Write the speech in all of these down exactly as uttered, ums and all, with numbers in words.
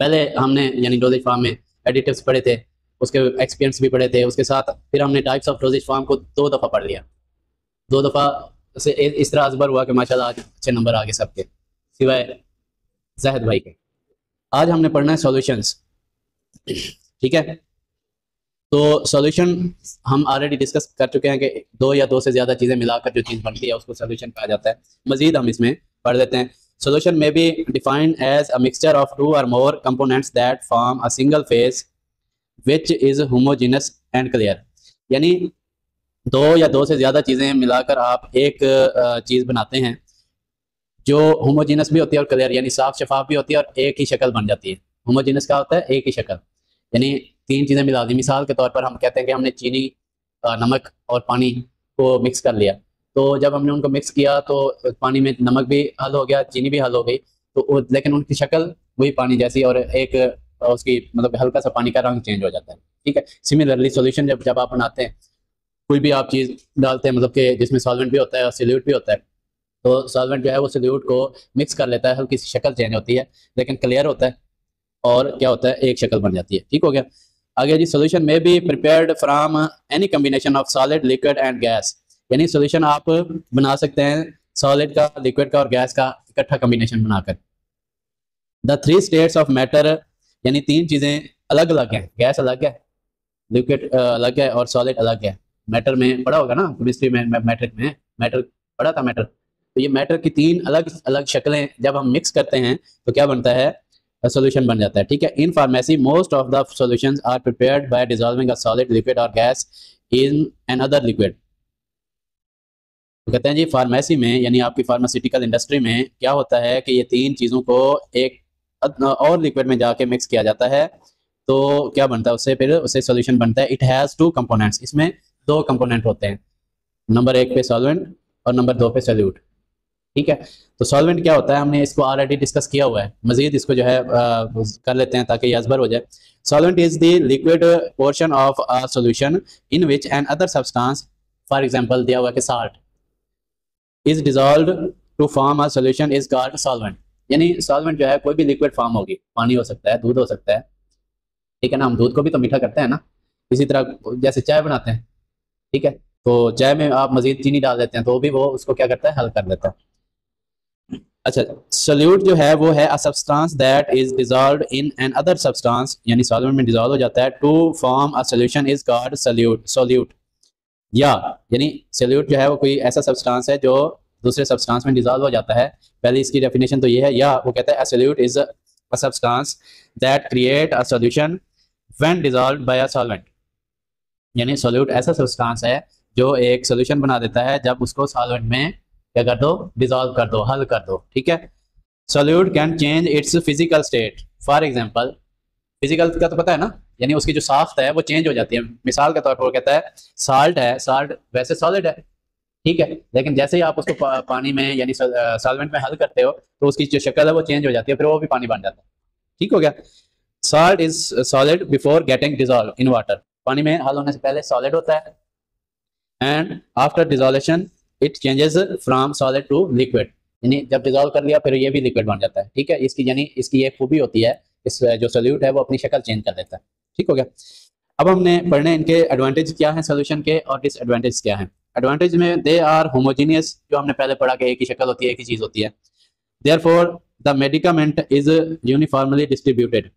पहले हमने यानी डोजेज फार्म में एडिटिव्स पढ़े थे, उसके एक्सपेरियंस भी पढ़े थे, उसके साथ फिर हमने टाइप्स ऑफ डोजेज फार्म को दो दफ़ा पढ़ लिया। दो दफ़ा से इस तरह असबर हुआ कि माशाल्लाह आज अच्छे नंबर आ गए सबके सिवाय जहद भाई के। आज हमने पढ़ना है सॉल्यूशंस, ठीक है। तो सॉल्यूशन हम ऑलरेडी डिस्कस कर चुके हैं कि दो या दो से ज़्यादा चीज़ें मिलाकर जो चीज़ बनती है उसको सॉल्यूशन कहा जाता है। मजीद हम इसमें पढ़ लेते हैं। Solution may be defined as a mixture of two or more components that form a single phase which is homogeneous and clear। यानी दो या दो से ज़्यादा चीज़ें मिलाकर आप एक चीज़ बनाते हैं जो होमोजेनस भी होती है और क्लियर यानी साफ शफाफ भी होती है और एक ही शक्ल बन जाती है। होमोजेनस का होता है एक ही शक्ल, यानी तीन चीज़ें मिला दी। मिसाल के तौर पर हम कहते हैं कि हमने चीनी, नमक और पानी को मिक्स कर लिया, तो जब हमने उनको मिक्स किया तो पानी में नमक भी हल हो गया, चीनी भी हल हो गई, तो लेकिन उनकी शक्ल वही पानी जैसी और एक उसकी मतलब हल्का सा पानी का रंग चेंज हो जाता है, ठीक है। सिमिलरली सॉल्यूशन जब जब आप बनाते हैं, कोई भी आप चीज़ डालते हैं मतलब कि जिसमें सॉल्वेंट भी होता है और सोल्यूट भी होता है, तो सॉल्वेंट जो है वो सोल्यूट को मिक्स कर लेता है, हल्की सी शक्ल चेंज होती है लेकिन क्लियर होता है और क्या होता है एक शक्ल बन जाती है, ठीक हो गया। आगे जी, सोल्यूशन में भी prepared from any combination of solid, liquid and gas. यानी सॉल्यूशन आप बना सकते हैं सॉलिड का, लिक्विड का और गैस का इकट्ठा कम्बिनेशन बनाकर। The three states of matter, यानी तीन चीज़ें अलग अलग हैं, गैस अलग है, लिक्विड अलग है और सॉलिड अलग है। मैटर में पढ़ा होगा ना केमिस्ट्री में, मैट्रिक में मैटर पढ़ा था, मैटर। तो ये मैटर की तीन अलग अलग शक्लें जब हम मिक्स करते हैं तो क्या बनता है, सोल्यूशन बन जाता है, ठीक है। In pharmacy most of the solution are prepared by dissolving a solid, liquid और gas in N other liquid. कहते हैं जी फार्मेसी में यानी आपकी फार्मास्यूटिकल इंडस्ट्री में क्या होता है कि ये तीन चीज़ों को एक और लिक्विड में जाके मिक्स किया जाता है, तो क्या बनता है उससे, फिर उससे सॉल्यूशन बनता है। इट हैज़ टू कंपोनेंट्स, इसमें दो कंपोनेंट होते हैं, नंबर एक पे सॉल्वेंट और नंबर दो पे सोल्यूट, ठीक है। तो सॉल्वेंट क्या होता है, हमने इसको ऑलरेडी डिस्कस किया हुआ है, मजीद इसको जो है आ, कर लेते हैं ताकि ये असबर हो जाए। Solvent is the liquid portion of a solution in which N other substance, for example दिया हुआ कि salt is dissolve to form a solution is called solvent. यानी सॉल्वेंट जो है कोई भी लिक्विड फॉर्म होगी, पानी हो सकता है, दूध हो सकता है, ठीक है ना। हम दूध को भी तो मीठा करते हैं ना, इसी तरह जैसे चाय बनाते हैं, ठीक है। तो चाय में आप मजीद चीनी डाल देते हैं तो भी वो उसको क्या करता है, हल कर देता है। अच्छा, सोल्यूट जो है वो है a substance that is dissolve in N other substance, यानी सॉल्वेंट में डिजॉल्व हो जाता है, to form a solution is called solute. Solute या यानी सोल्यूट जो है वो कोई ऐसा सब्सटेंस है जो दूसरे सब्सटेंस में डिजॉल्व हो जाता है। पहले इसकी डेफिनेशन तो ये है, या वो कहता है solute is a substance that create a solution when dissolved by a solvent. यानी सोल्यूट ऐसा सब्सटेंस है जो एक सोल्यूशन बना देता है जब उसको सॉल्वेंट में क्या कर दो, डिजॉल्व कर दो, हल कर दो, ठीक है। Solute can change its physical state, for example physical का तो पता है ना, यानी उसकी जो साख्त है वो चेंज हो जाती है। मिसाल के तौर पर वो कहता है साल्ट है, साल्ट वैसे सॉलिड है, ठीक है, लेकिन जैसे ही आप उसको पा, पानी में यानी सॉल्वेंट में हल करते हो तो उसकी जो शक्ल है वो चेंज हो जाती है, फिर वो भी पानी बन जाता है, ठीक हो गया। Salt is solid before getting dissolve in water, पानी में हल होने से पहले सॉलिड होता है, and after dissolution it changes from solid to liquid. यानी जब डिजॉल्व कर लिया फिर ये भी लिक्विड बन जाता है, ठीक है। इसकी यानी इसकी एक खूबी होती है, इस जो सोल्यूट है वो अपनी शक्ल चेंज कर देता है, ठीक हो गया। अब हमने पढ़ने इनके एडवांटेज क्या हैं सोल्यूशन के और डिसएडवांटेज क्या हैं। एडवांटेज में दे आर होमोजीनियस, जो हमने पहले पढ़ा कि एक ही शक्ल होती है, एक ही चीज़ होती है। Therefore the medicament is uniformly distributed,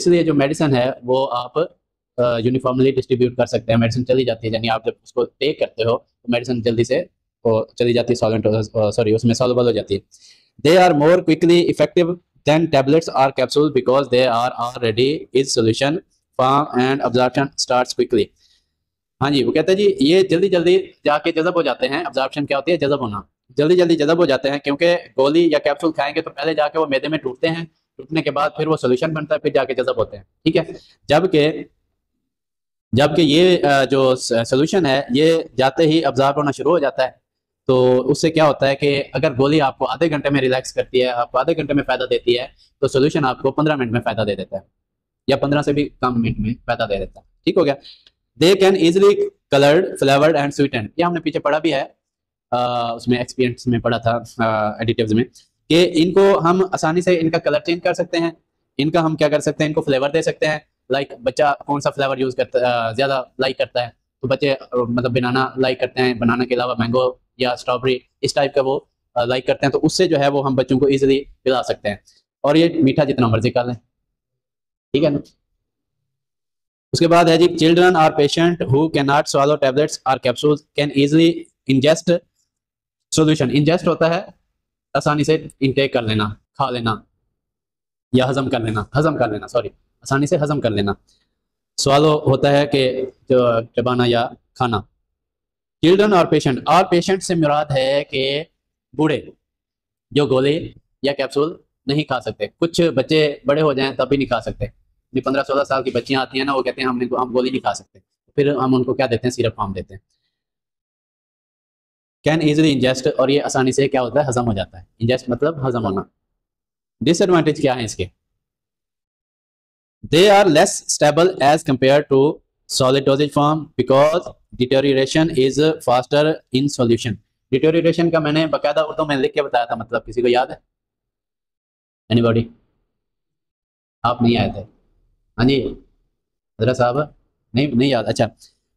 इसलिए जो मेडिसिन है वो आप यूनिफॉर्मली डिस्ट्रीब्यूट कर सकते हैं, मेडिसिन चली जाती है। यानी आप जब उसको टेक करते हो तो मेडिसिन जल्दी से चली जाती है, सॉल्वेंट सॉरी उसमें सॉल्वेबल हो जाती है। They are more quickly effective Then tablets or capsules because they are already in solution form and absorption starts quickly। हाँ जी, वो कहते हैं जी ये जल्दी जल्दी जाके जज़ब हो जाते हैं। absorption क्या होती है, जज़ब होना, जल्दी जल्दी जज़ब हो जाते हैं क्योंकि गोली या कैप्सूल खाएंगे तो पहले जाके वो मैदे में टूटते हैं, टूटने के बाद फिर वो solution बनता है, फिर जाके जज़ब होते हैं, ठीक है। जबकि जबकि ये जो solution है ये जाते ही absorb होना शुरू हो जाता है, तो उससे क्या होता है कि अगर गोली आपको आधे घंटे में रिलैक्स करती है, आपको आधे घंटे में फ़ायदा देती है, तो सोल्यूशन आपको पंद्रह मिनट में फ़ायदा दे देता है या पंद्रह से भी कम मिनट में फ़ायदा दे देता है, ठीक हो गया। They can easily coloured, flavoured and sweetened, ये हमने पीछे पढ़ा भी है, आ, उसमें एक्सपीरियंस में पढ़ा था एडिटिव्स में, कि इनको हम आसानी से इनका कलर चेंज कर सकते हैं, इनका हम क्या कर सकते हैं, इनको फ्लेवर दे सकते हैं। लाइक बच्चा कौन सा फ्लेवर यूज करता ज़्यादा लाइक करता है, तो बच्चे मतलब बनाना लाइक करते हैं, बनाना के अलावा मैंगो या स्ट्रॉबेरी इस टाइप का वो लाइक करते हैं, तो उससे जो है वो हम बच्चों को ईजिली पिला सकते हैं। और ये मीठा जितना मर्जी कर लें, ठीक है ना। उसके बाद है जी, children or patient who can not swallow tablets or capsules can easily ingest solution. Ingest होता है आसानी से इंटेक कर लेना, खा लेना या हजम कर लेना, हजम कर लेना सॉरी आसानी से हजम कर लेना। स्वालो होता है कि चबाना या खाना। चिल्ड्रन और पेशेंट, और पेशेंट से मुराद है कि बूढ़े जो गोली या कैप्सूल नहीं खा सकते। कुछ बच्चे बड़े हो जाएं तब भी नहीं खा सकते। पंद्रह सोलह साल की बच्चियां आती हैं ना, वो कहते हैं हमने हम गोली नहीं खा सकते, फिर हम उनको क्या देते हैं, सिरप फार्म देते हैं। कैन ईजिली इंजेस्ट, और ये आसानी से क्या होता है, हजम हो जाता है। इंजेस्ट मतलब हजम होना। डिसएडवांटेज क्या है इसके, they are less stable as compare to solid dosage form because deterioration is faster in solution. Deterioration का मैंने बाकायदा उर्दू में लिख के बताया था, मतलब किसी को याद है, एनीबॉडी? आप नहीं आए थे? हाँ जी जरा साहब, नहीं नहीं याद। अच्छा,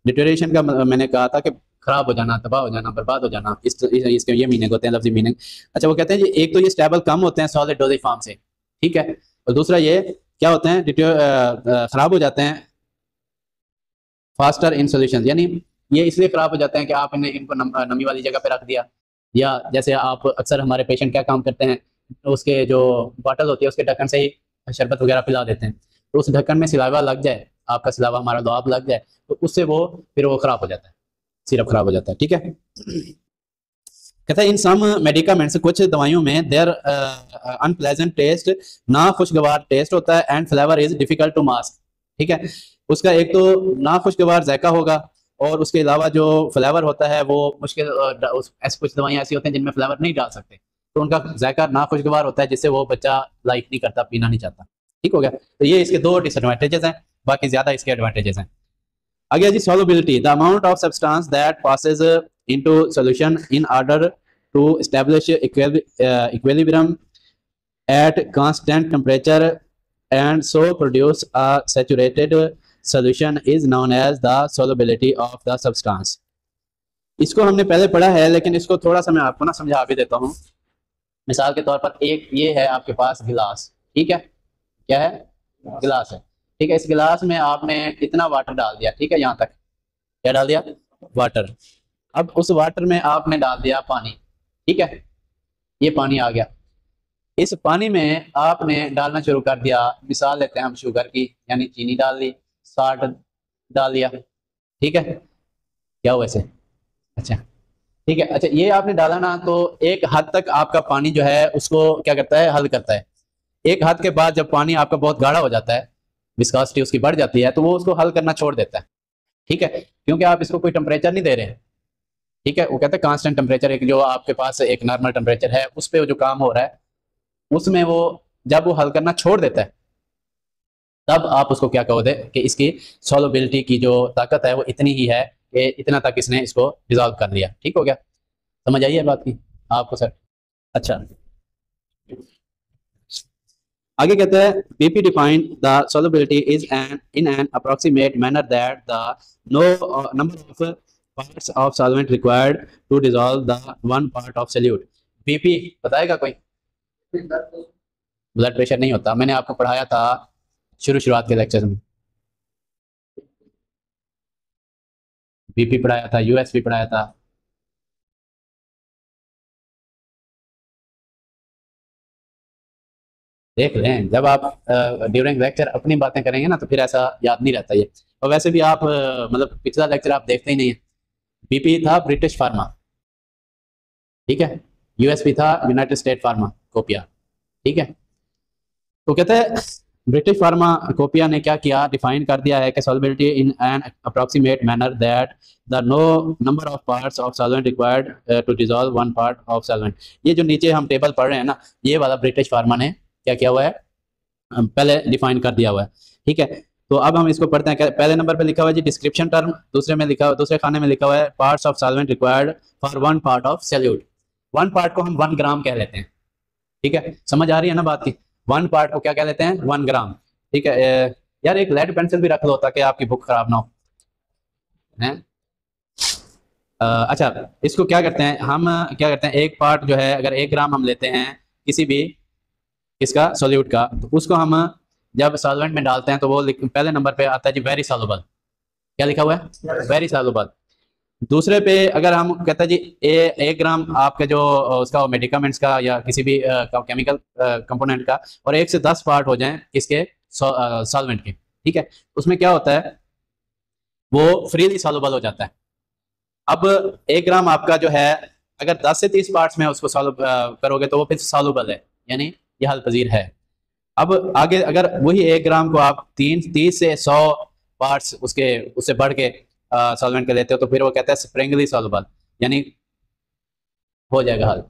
डिटेरियोरेशन का मैंने कहा था कि खराब हो जाना, तबाह हो जाना, बर्बाद हो जाना, इस इसके ये मीनिंग होते हैं, लफ्जी मीनिंग। अच्छा, वो कहते हैं जी एक तो ये स्टेबल कम होते हैं सॉलिड डोजेज फॉर्म से, ठीक है, और दूसरा ये क्या होते हैं, खराब हो जाते हैं फास्टर इन सोल्यूशन, यानी ये इसलिए खराब हो जाते हैं कि आपने इनको नम, नमी वाली जगह पे रख दिया, या जैसे आप अक्सर हमारे पेशेंट क्या काम करते हैं, उसके जो बॉटल होती है उसके ढक्कन से ही शरबत वगैरह पिला देते हैं, तो उस ढक्कन में सिलावा लग जाए, आपका सिलावा हमारा दुआब लग जाए, तो उससे वो फिर वो खराब हो जाता है, सिरप खराब हो जाता है, ठीक है। कहता है इन सम मेडिकामेंट्स, कुछ दवाइयों में देयर अनप्लेजेंट टेस्ट, ना खुशगवार टेस्ट होता है, and flavour is difficult to mask, ठीक है। उसका एक तो ना खुशगवार जायका होगा, और उसके अलावा जो फ्लेवर होता है वो मुश्किल, ऐसी कुछ दवाइयाँ ऐसी होती हैं जिनमें फ्लेवर नहीं डाल सकते, तो उनका जायका ना खुशगवार होता है, जिससे वो बच्चा लाइक नहीं करता, पीना नहीं चाहता, ठीक हो गया। तो ये इसके दो डिसएडवांटेजेस हैं, बाकी ज़्यादा इसके एडवांटेजेस हैं। आगे जी, solubility, the amount of substance that passes into solution in order to establish equilibrium at constant temperature and so produce a saturated solution is known as the solubility of the substance. इसको हमने पहले पढ़ा है, लेकिन इसको थोड़ा सा मैं आपको ना समझा भी देता हूँ। मिसाल के तौर पर एक ये है आपके पास गिलास, ठीक है, क्या है, गिलास है, ठीक है। इस गिलास में आपने इतना वाटर डाल दिया, ठीक है, यहाँ तक क्या डाल दिया, वाटर। अब उस वाटर में आपने डाल दिया पानी, ठीक है, ये पानी आ गया। इस पानी में आपने डालना शुरू कर दिया, मिसाल लेते हैं हम शुगर की, यानी चीनी डाल दी, साल्ट डाल दिया, ठीक है, क्या हुआ ऐसे, अच्छा ठीक है। अच्छा, ये आपने डाला ना, तो एक हद तक आपका पानी जो है उसको क्या करता है, हल करता है। एक हद के बाद जब पानी आपका बहुत गाढ़ा हो जाता है, विस्कोसिटी उसकी बढ़ जाती है, तो वो उसको हल करना छोड़ देता है, ठीक है, क्योंकि आप इसको कोई टेम्परेचर नहीं दे रहे हैं, ठीक है। वो कहते हैं कांस्टेंट टेम्परेचर, एक जो आपके पास एक नॉर्मल टेम्परेचर है उस पर जो काम हो रहा है, उसमें वो जब वो हल करना छोड़ देता है, तब आप उसको क्या कहोगे कि इसकी सॉल्युबिलिटी की जो ताकत है वो इतनी ही है कि इतना तक इसने इसको डिजॉल्व कर लिया, ठीक हो गया। समझ आइए बात की आपको सर? अच्छा, आगे कहते हैं BP define the solubility is an in an approximate manner that the no number of parts of solvent required to dissolve the one part of solute. BP बताएगा कोई? ब्लड प्रेशर नहीं होता, मैंने आपको पढ़ाया था शुरू शुरुआत के लेक्चर में, बीपी पढ़ाया था, यूएसपी पढ़ाया था, देख लें। जब आप ड्यूरिंग लेक्चर अपनी बातें करेंगे ना तो फिर ऐसा याद नहीं रहता ये, और वैसे भी आप आ, मतलब पिछला लेक्चर आप देखते ही नहीं है। बीपी था ब्रिटिश फार्मा, ठीक है, यूएसपी था यूनाइटेड स्टेट फार्मा कोपिया, ठीक है। तो कहते हैं ब्रिटिश फार्मा कोपिया ने क्या किया, डिफाइन कर दिया है कि solubility in an approximate manner that the no number of parts of solvent required to dissolve one part of solvent. ये जो नीचे हम टेबल पढ़ रहे हैं ना, ये वाला ब्रिटिश फार्मा ने क्या क्या हुआ है, पहले डिफाइन कर दिया हुआ है, ठीक है। तो अब हम इसको पढ़ते हैं। पहले नंबर पे लिखा हुआ है जी डिस्क्रिप्शन टर्म, दूसरे में लिखा हुआ, दूसरे खाने में लिखा हुआ है parts of solvent required for one part of solute. One part को हम वन ग्राम कह लेते हैं, ठीक है, समझ आ रही है ना बात की। वन पार्ट को क्या कह देते हैं, वन ग्राम। ठीक है यार, एक लेड पेंसिल भी रख लो ताकि आपकी बुक खराब ना हो। है अच्छा, इसको क्या करते हैं हम, क्या करते हैं एक पार्ट जो है, अगर एक ग्राम हम लेते हैं किसी भी किसका सॉल्यूट का, तो उसको हम जब सॉल्वेंट में डालते हैं तो वो पहले नंबर पे आता है जी वेरी सॉल्युबल। क्या लिखा हुआ है, वेरी सॉल्युबल। दूसरे पे अगर हम कहते हैं जी ए, एक ग्राम आपके जो उसका मेडिकामेंट्स का या किसी भी केमिकल कंपोनेंट का, और एक से दस पार्ट हो जाएं इसके सॉल्वेंट के। ठीक है, उसमें क्या होता है वो फ्रीली सॉल्युबल हो जाता है। अब एक ग्राम आपका जो है अगर दस से तीस पार्ट्स में उसको सॉल्व करोगे तो वो फिर सॉल्युबल है, यानी यह हल पजीर है। अब आगे अगर वही एक ग्राम को आप तीन तीस से सौ पार्ट्स उसके उससे बढ़ के सॉल्वेंट के लेते हो तो फिर वो कहते हैं स्प्रिंगली सॉल्युबल, यानी हो जाएगा हल।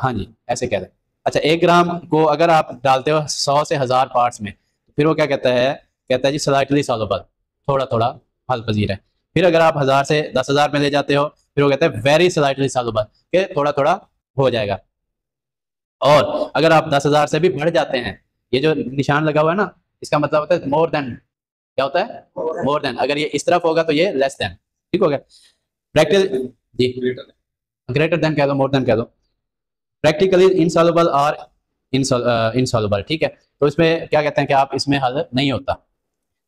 हाँ जी, ऐसे कहते हैं। अच्छा, एक ग्राम को अगर आप डालते हो सौ से हजार पार्ट्स में फिर वो क्या कहता है, कहता है जी स्लाइटली सॉल्युबल, थोड़ा थोड़ा हल पजीर है। फिर अगर आप हजार से दस हजार में ले जाते हो फिर वो कहते हैं वेरी स्लाइटली सॉल्युबल, के थोड़ा थोड़ा हो जाएगा। और अगर आप दस हजार से भी बढ़ जाते हैं, ये जो निशान लगा हुआ है ना, इसका मतलब होता है मोर देन। क्या होता है, मोर देन। अगर ये इस तरफ होगा तो ये लेस देन। ठीक हो गया, प्रैक्टिकल जी ग्रेटर देन कह दो, मोर देन कह दो। प्रैक्टिकली इनसॉल्युबल और इनसॉल्युबल। ठीक है, तो इसमें क्या कहते हैं कि आप इसमें हल नहीं होता।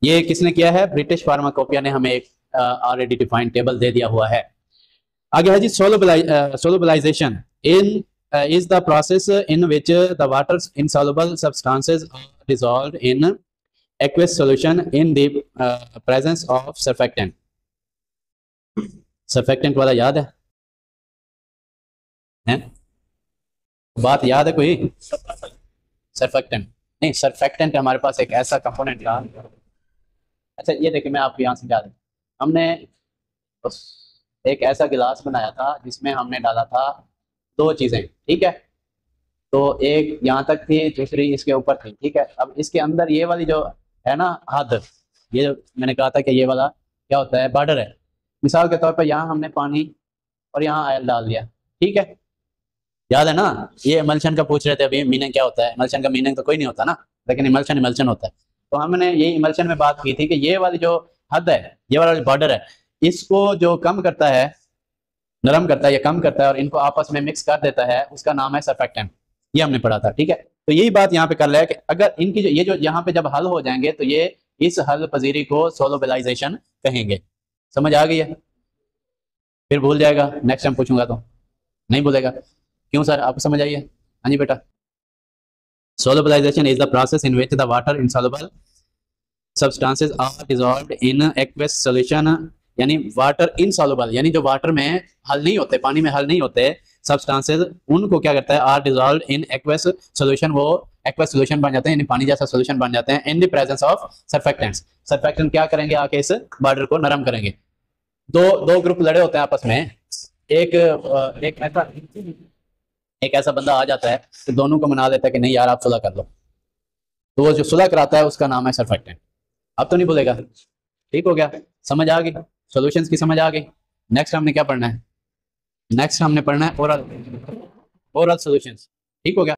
ये किसने किया है, ब्रिटिश फार्माकोपिया ने हमें एक ऑलरेडी डिफाइंड टेबल दे दिया हुआ है। आगे है जी सोलुबलाइजेशन। इन Uh, is the process in which the water insoluble substances are dissolved in aqueous solution in the uh, presence of surfactant. Surfactant वाला याद है? हैं? बात याद है कोई? Surfactant नहीं, surfactant हमारे पास एक ऐसा कंपोनेंट था। अच्छा ये देखिए, मैं आपको यहाँ से याद है, हमने एक ऐसा गिलास बनाया था जिसमें हमने डाला था दो चीजें। ठीक है, तो एक यहाँ तक थी, दूसरी इसके ऊपर थी। ठीक है, अब इसके अंदर ये वाली जो है ना हद, ये जो मैंने कहा था कि ये वाला क्या होता है, बॉर्डर है। मिसाल के तौर पर यहाँ हमने पानी और यहाँ आयल डाल दिया। ठीक है, याद है ना, ये इमल्शन का पूछ रहे थे अभी, मीनिंग क्या होता है। इमल्शन का मीनिंग तो कोई नहीं होता ना, लेकिन इमल्शन इमल्शन होता है। तो हमने यही इमल्शन में बात की थी कि ये वाली जो हद है, ये वाला बॉर्डर है, इसको जो कम करता है, नरम करता है या कम करता है और इनको आपस में मिक्स कर देता है, उसका नाम है सर्फेक्टेंट। ये हमने पढ़ा था। ठीक है, तो यही बात यहाँ पे कर रहा है कि अगर इनकी जो ये जो यहाँ पे जब हल हो जाएंगे तो ये इस हल पजीरी को सोलुबलाइजेशन कहेंगे। समझ आ गई है? फिर भूल जाएगा, नेक्स्ट टाइम पूछूंगा तो नहीं भूलेगा। क्यों सर, आपको समझ आइए? हाँ जी बेटा, सोलुबलाइजेशन is the process in which the water insoluble substances are dissolved in aqueous solution, यानी वाटर इनसॉल्युबल, यानी जो वाटर में हल नहीं होते, पानी में हल नहीं होते सब्सटेंसेस, उनको क्या करता है, are dissolved in aqueous solution, वो एक्वस सॉल्यूशन बन जाते हैं, यानी पानी जैसा सॉल्यूशन बन जाते हैं। In the presence of surfactants. Surfactant क्या करेंगे, आके इस बॉर्डर को नरम करेंगे। दो दो ग्रुप लड़े होते हैं आपस में, एक एक ऐसा एक ऐसा बंदा आ जाता है तो दोनों को मना देता है कि नहीं यार आप सुलह कर लो, तो वो जो सुलह कराता है उसका नाम है सर्फेक्टेंट। अब तो नहीं भूलेगा। ठीक हो गया, समझ आ गई सॉल्यूशंस की, समझ आ गई। नेक्स्ट हमने क्या पढ़ना है, नेक्स्ट हमने पढ़ना है ओरल ओरल सॉल्यूशंस। ठीक हो गया।